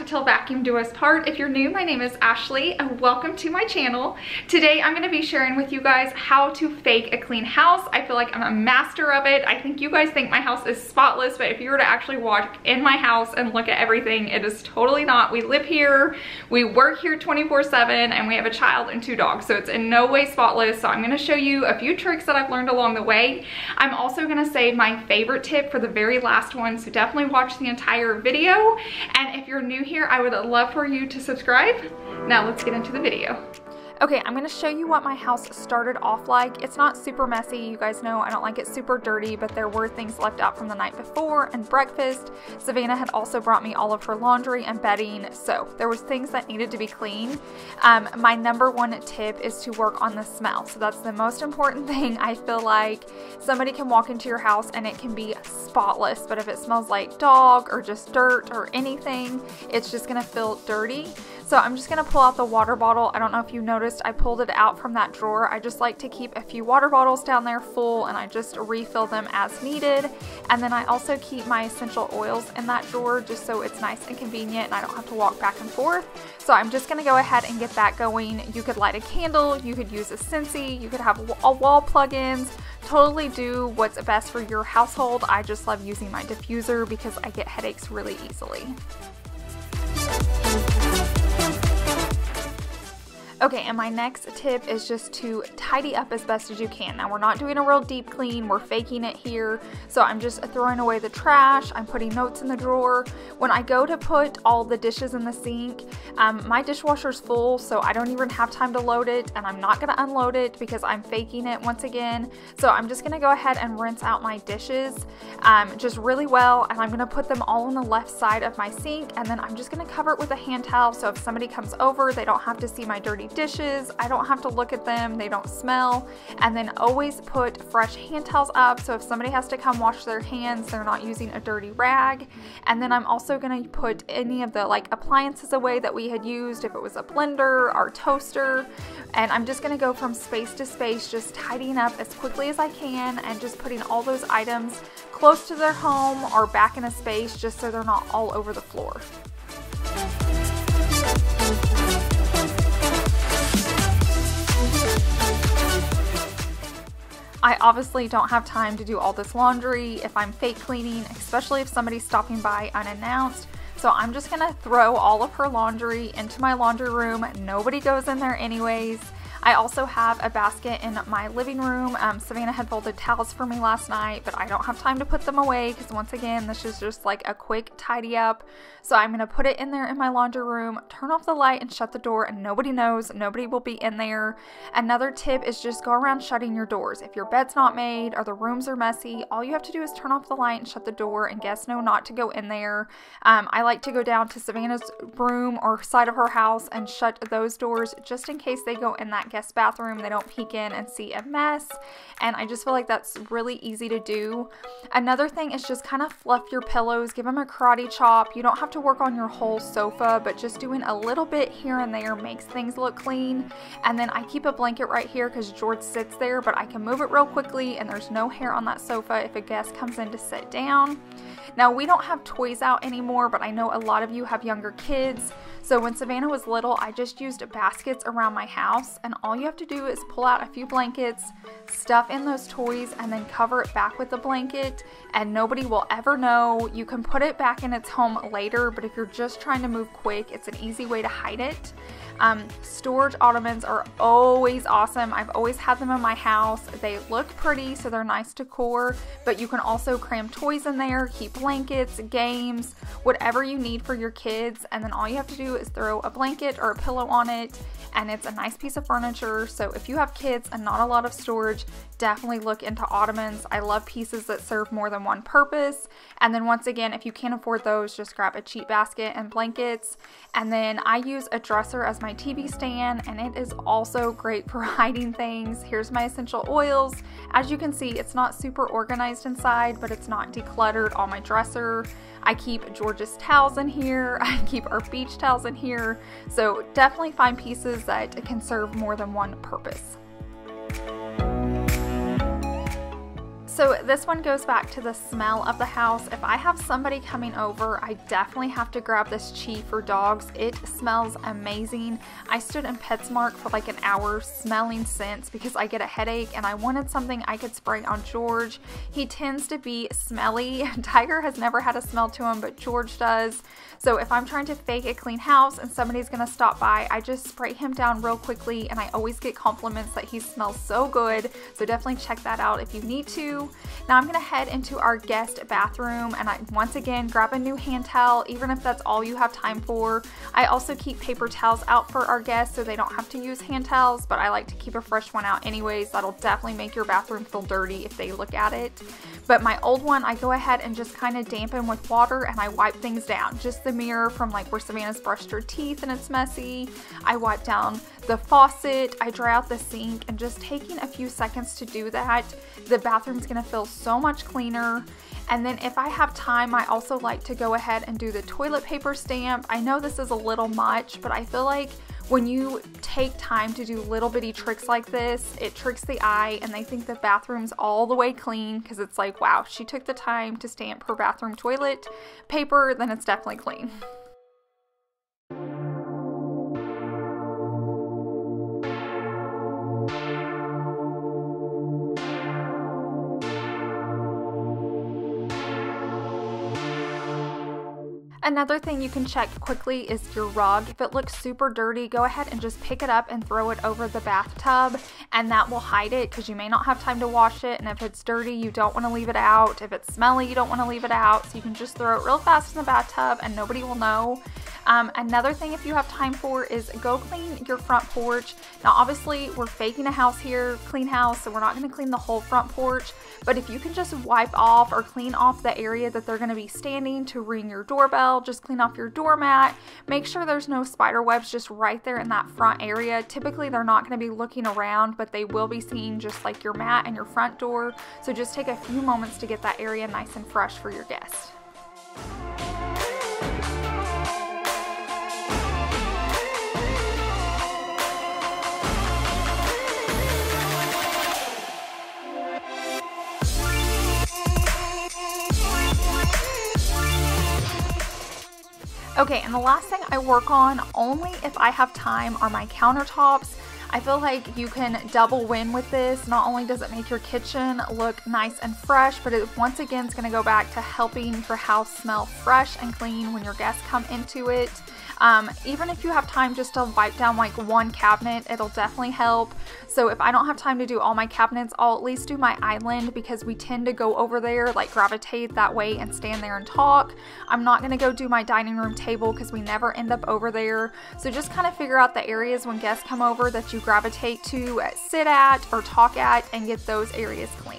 to Till Vacuum Do Us Part. If you're new, my name is Ashley and welcome to my channel. Today I'm going to be sharing with you guys how to fake a clean house. I feel like I'm a master of it. I think you guys think my house is spotless, but if you were to actually walk in my house and look at everything, it is totally not. We live here, we work here 24/7, and we have a child and two dogs, so it's in no way spotless. So I'm going to show you a few tricks that I've learned along the way. I'm also going to save my favorite tip for the very last one, so definitely watch the entire video. And if you're new here, I would love for you to subscribe. Now let's get into the video. Okay, I'm gonna show you what my house started off like. It's not super messy. You guys know I don't like it super dirty, but there were things left out from the night before and breakfast. Savannah had also brought me all of her laundry and bedding, so there was things that needed to be clean. My number one tip is to work on the smell. So that's the most important thing. I feel like somebody can walk into your house and it can be spotless, but if it smells like dog or just dirt or anything, it's just gonna feel dirty. So I'm just gonna pull out the water bottle. I don't know if you noticed, I pulled it out from that drawer. I just like to keep a few water bottles down there full, and I just refill them as needed. And then I also keep my essential oils in that drawer just so it's nice and convenient and I don't have to walk back and forth. So I'm just gonna go ahead and get that going. You could light a candle, you could use a Scentsy, you could have wall plug-ins. Totally do what's best for your household. I just love using my diffuser because I get headaches really easily. Okay, and my next tip is just to tidy up as best as you can. Now, we're not doing a real deep clean, we're faking it here. So I'm just throwing away the trash, I'm putting notes in the drawer. When I go to put all the dishes in the sink, my dishwasher's full, so I don't even have time to load it, and I'm not gonna unload it because I'm faking it once again. So I'm just gonna go ahead and rinse out my dishes just really well, and I'm gonna put them all on the left side of my sink, and then I'm just gonna cover it with a hand towel so if somebody comes over, they don't have to see my dirty dishes, I don't have to look at them, they don't smell. And then always put fresh hand towels up, so if somebody has to come wash their hands, they're not using a dirty rag. And then I'm also gonna put any of the appliances away that we had used, if it was a blender, our toaster, and I'm just gonna go from space to space, just tidying up as quickly as I can and just putting all those items close to their home or back in a space just so they're not all over the floor. I obviously don't have time to do all this laundry if I'm fake cleaning, especially if somebody's stopping by unannounced. So I'm just gonna throw all of her laundry into my laundry room. Nobody goes in there anyways. I also have a basket in my living room. Savannah had folded towels for me last night, but I don't have time to put them away because once again, this is just like a quick tidy up. So I'm gonna put it in there in my laundry room, turn off the light and shut the door, and nobody knows, nobody will be in there. Another tip is just go around shutting your doors. If your bed's not made or the rooms are messy, all you have to do is turn off the light and shut the door and guests know not to go in there. I like to go down to Savannah's room or side of her house and shut those doors just in case they go in that guest bathroom, they don't peek in and see a mess, and I just feel like that's really easy to do. Another thing is just kind of fluff your pillows, give them a karate chop. You don't have to work on your whole sofa, but just doing a little bit here and there makes things look clean. And then I keep a blanket right here because George sits there, but I can move it real quickly and there's no hair on that sofa if a guest comes in to sit down. Now, we don't have toys out anymore, but I know a lot of you have younger kids. So when Savannah was little, I just used baskets around my house, and all you have to do is pull out a few blankets, stuff in those toys, and then cover it back with the blanket, and nobody will ever know. You can put it back in its home later, but if you're just trying to move quick, it's an easy way to hide it. Storage ottomans are always awesome. I've always had them in my house. They look pretty, so they're nice decor, but you can also cram toys in there, keep blankets, games, whatever you need for your kids, and then all you have to do is throw a blanket or a pillow on it, and it's a nice piece of furniture. So if you have kids and not a lot of storage, definitely look into ottomans. I love pieces that serve more than one purpose. And then once again, if you can't afford those, just grab a cheap basket and blankets. And then I use a dresser as my TV stand, and it is also great for hiding things. Here's my essential oils. As you can see, it's not super organized inside, but it's not decluttered on my dresser. I keep George's towels in here. I keep our beach towels in here. So definitely find pieces that can serve more than one purpose. So this one goes back to the smell of the house. If I have somebody coming over, I definitely have to grab this Chi for Dogs. It smells amazing. I stood in Petsmart for like an hour smelling scents because I get a headache and I wanted something I could spray on George. He tends to be smelly. Tiger has never had a smell to him, but George does. So if I'm trying to fake a clean house and somebody's gonna stop by, I just spray him down real quickly, and I always get compliments that he smells so good. So definitely check that out if you need to. Now I'm gonna head into our guest bathroom, and I once again grab a new hand towel, even if that's all you have time for. I also keep paper towels out for our guests so they don't have to use hand towels, but I like to keep a fresh one out anyways. That'll definitely make your bathroom feel dirty if they look at it. But my old one, I go ahead and just kind of dampen with water, and I wipe things down. Just the mirror from like where Savannah's brushed her teeth and it's messy. I wipe down the faucet, I dry out the sink, and just taking a few seconds to do that, the bathroom's gonna feel so much cleaner. And then if I have time, I also like to go ahead and do the toilet paper stamp. I know this is a little much, but I feel like when you take time to do little bitty tricks like this, it tricks the eye and they think the bathroom's all the way clean, because it's like, wow, she took the time to stamp her bathroom toilet paper, then it's definitely clean. Another thing you can check quickly is your rug. If it looks super dirty, go ahead and just pick it up and throw it over the bathtub, and that will hide it because you may not have time to wash it. And if it's dirty, you don't want to leave it out. If it's smelly, you don't want to leave it out. So you can just throw it real fast in the bathtub and nobody will know. Another thing, if you have time for, is go clean your front porch. Now obviously we're faking a house here, clean house, so we're not going to clean the whole front porch, but if you can just wipe off or clean off the area that they're going to be standing to ring your doorbell, just clean off your doormat, make sure there's no spider webs just right there in that front area. Typically they're not going to be looking around, but they will be seeing just like your mat and your front door, so just take a few moments to get that area nice and fresh for your guests. Okay, and the last thing I work on, only if I have time, are my countertops. I feel like you can double win with this. Not only does it make your kitchen look nice and fresh, but it once again is going to go back to helping your house smell fresh and clean when your guests come into it. Even if you have time just to wipe down like one cabinet, it'll definitely help. So if I don't have time to do all my cabinets, I'll at least do my island, because we tend to go over there, like gravitate that way and stand there and talk. I'm not going to go do my dining room table because we never end up over there. So just kind of figure out the areas when guests come over that you gravitate to sit at or talk at, and get those areas clean.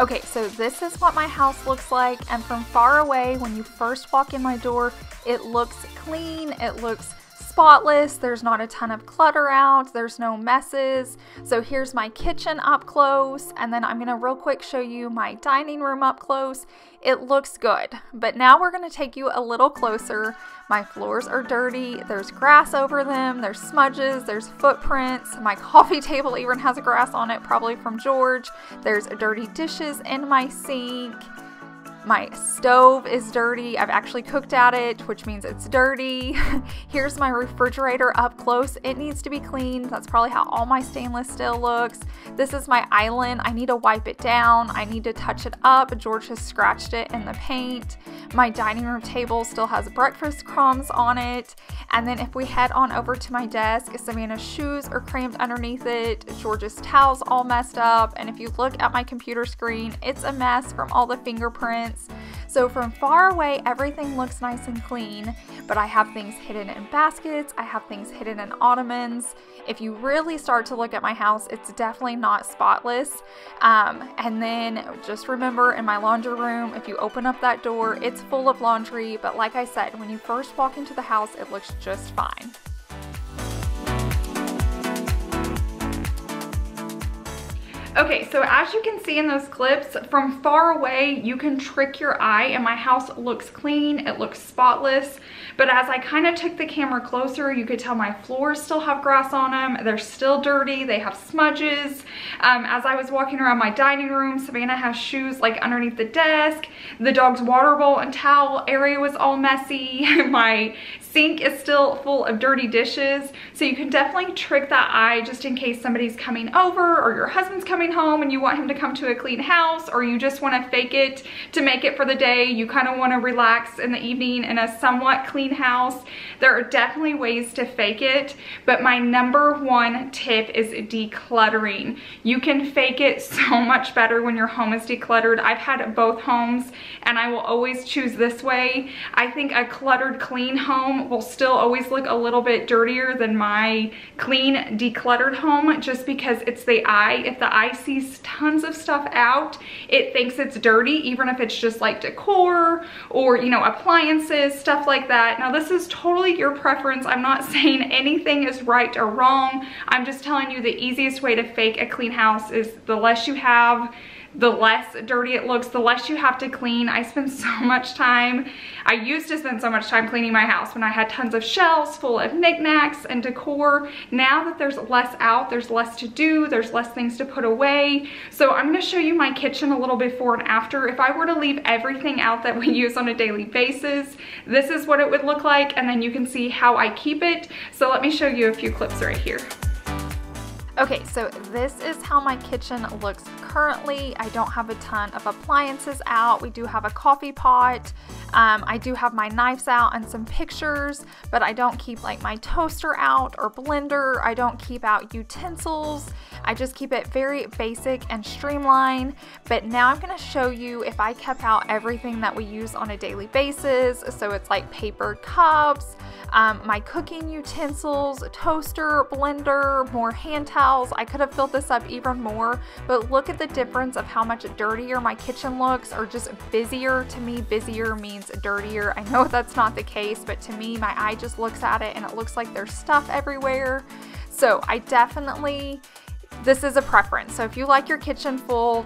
Okay, so this is what my house looks like, and from far away, when you first walk in my door, it looks clean, it looks spotless, there's not a ton of clutter out, there's no messes. So here's my kitchen up close, and then I'm gonna real quick show you my dining room up close. It looks good, but now we're gonna take you a little closer. My floors are dirty, there's grass over them, there's smudges, there's footprints, my coffee table even has grass on it, probably from George. There's dirty dishes in my sink. My stove is dirty. I've actually cooked at it, which means it's dirty. Here's my refrigerator up close. It needs to be cleaned. That's probably how all my stainless steel looks. This is my island. I need to wipe it down. I need to touch it up. George has scratched it in the paint. My dining room table still has breakfast crumbs on it. And then if we head on over to my desk, Savannah's shoes are crammed underneath it. George's towel's all messed up. And if you look at my computer screen, it's a mess from all the fingerprints. So from far away, everything looks nice and clean, but I have things hidden in baskets, I have things hidden in ottomans. If you really start to look at my house, it's definitely not spotless. And then just remember, in my laundry room, if you open up that door, it's full of laundry, but like I said, when you first walk into the house, it looks just fine. Okay, so as you can see in those clips, from far away, you can trick your eye, and my house looks clean, it looks spotless, but as I kind of took the camera closer, you could tell my floors still have grass on them, they're still dirty, they have smudges. As I was walking around my dining room, Savannah has shoes like underneath the desk, the dog's water bowl and towel area was all messy, my sink is still full of dirty dishes, so you can definitely trick that eye just in case somebody's coming over or your husband's coming home and you want him to come to a clean house, or you just want to fake it to make it for the day. You kind of want to relax in the evening in a somewhat clean house. There are definitely ways to fake it, but my #1 tip is decluttering. You can fake it so much better when your home is decluttered. I've had both homes and I will always choose this way. I think a cluttered clean home will still always look a little bit dirtier than my clean decluttered home, just because it's the eye. If the eye sees tons of stuff out, it thinks it's dirty, even if it's just like decor or, you know, appliances, stuff like that. Now this is totally your preference. I'm not saying anything is right or wrong. I'm just telling you the easiest way to fake a clean house is the less you have, the less dirty it looks, the less you have to clean. I used to spend so much time cleaning my house when I had tons of shelves full of knickknacks and decor. Now that there's less out, there's less to do, there's less things to put away. So I'm gonna show you my kitchen a little before and after. If I were to leave everything out that we use on a daily basis, this is what it would look like, and then you can see how I keep it. So let me show you a few clips right here. Okay, so this is how my kitchen looks currently. I don't have a ton of appliances out. We do have a coffee pot. I do have my knives out and some pictures, but I don't keep like my toaster out or blender. I don't keep out utensils. I just keep it very basic and streamlined. But now I'm gonna show you if I kept out everything that we use on a daily basis. So it's like paper cups, my cooking utensils, toaster, blender, more hand towels. I could have filled this up even more, but look at the difference of how much dirtier my kitchen looks, or just busier. To me, busier means dirtier. I know that's not the case, but to me, my eye just looks at it and it looks like there's stuff everywhere. So I definitely, this is a preference. So if you like your kitchen full,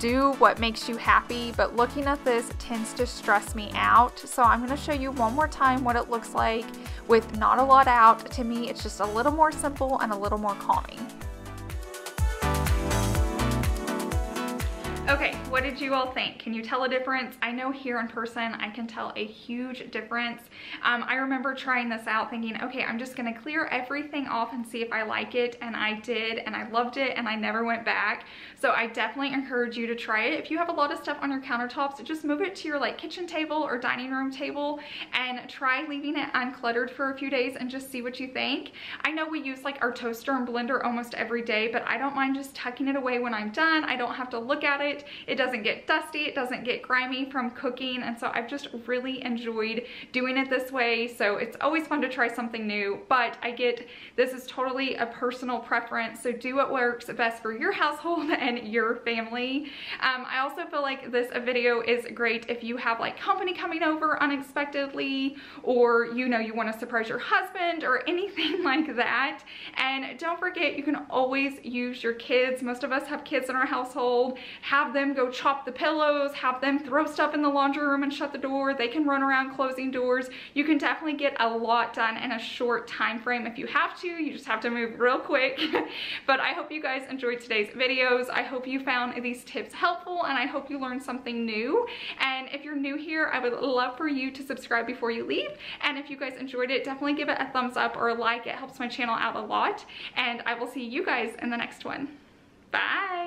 do what makes you happy, but looking at this tends to stress me out. So I'm gonna show you one more time what it looks like with not a lot out. To me, it's just a little more simple and a little more calming. Okay, what did you all think? Can you tell a difference? I know here in person, I can tell a huge difference. I remember trying this out thinking, okay, I'm just gonna clear everything off and see if I like it, and I did, and I loved it, and I never went back. So I definitely encourage you to try it. If you have a lot of stuff on your countertops, just move it to your like kitchen table or dining room table and try leaving it uncluttered for a few days and just see what you think. I know we use like our toaster and blender almost every day, but I don't mind just tucking it away when I'm done. I don't have to look at it. It doesn't get dusty, it doesn't get grimy from cooking, and so I've just really enjoyed doing it this way. So it's always fun to try something new, but I get this is totally a personal preference, so do what works best for your household and your family. I also feel like this video is great if you have like company coming over unexpectedly, or you know, you want to surprise your husband or anything like that. And don't forget, you can always use your kids. Most of us have kids in our household. Have them go chop the pillows, have them throw stuff in the laundry room and shut the door. They can run around closing doors. You can definitely get a lot done in a short time frame if you have to. You just have to move real quick. But I hope you guys enjoyed today's videos. I hope you found these tips helpful, and I hope you learned something new. And if you're new here, I would love for you to subscribe before you leave. And if you guys enjoyed it, definitely give it a thumbs up or a like. It helps my channel out a lot. And I will see you guys in the next one. Bye.